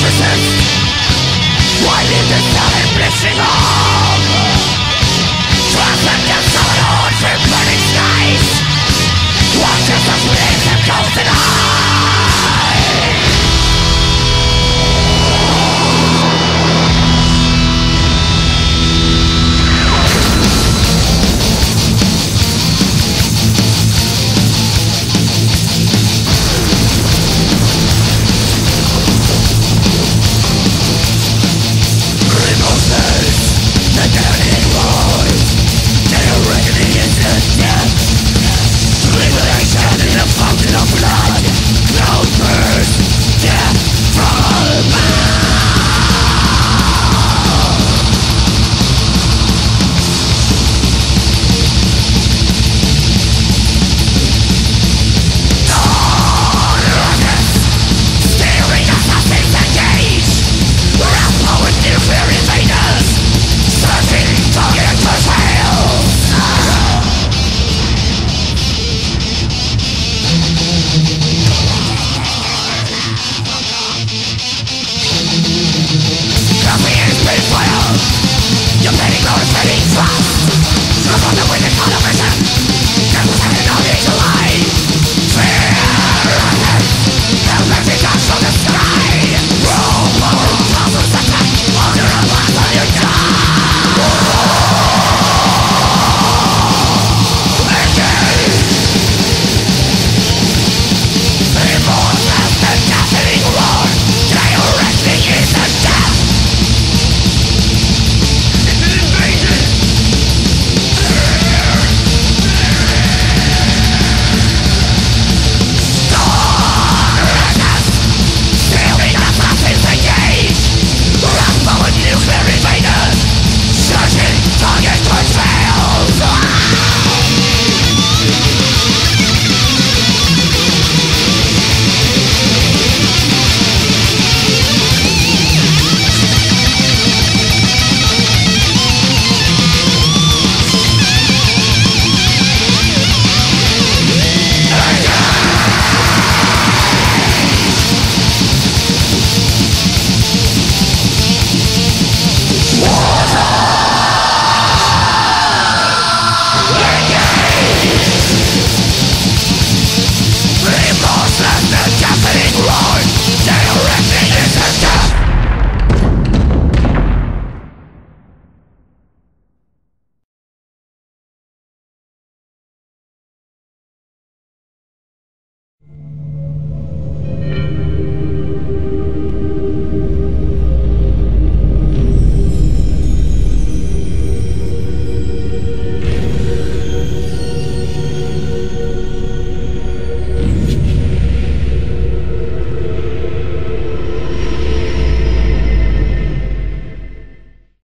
exorcist. Why did they start embracing home? Trust them down solid on for burning skies. Watch as the flames have ghosts and eyes. You're letting go of any trust. Look on the way.